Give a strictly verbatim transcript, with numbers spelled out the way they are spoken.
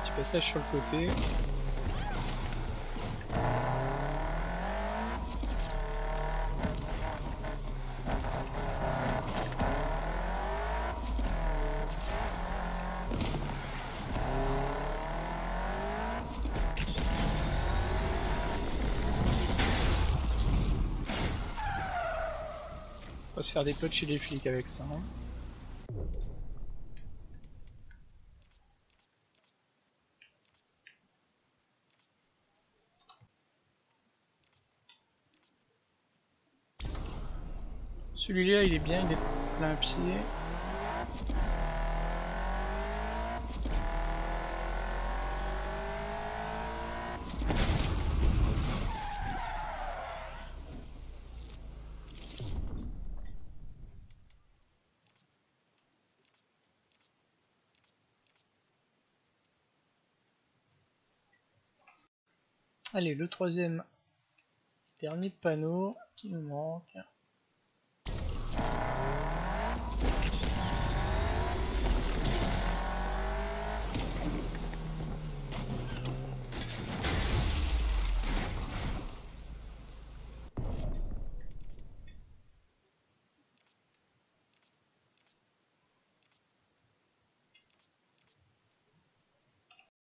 petit passage sur le côté. On va se faire des potes chez les flics avec ça. Hein. Celui-là il est bien, il est plein pied. Allez, le troisième, dernier panneau qui nous manque.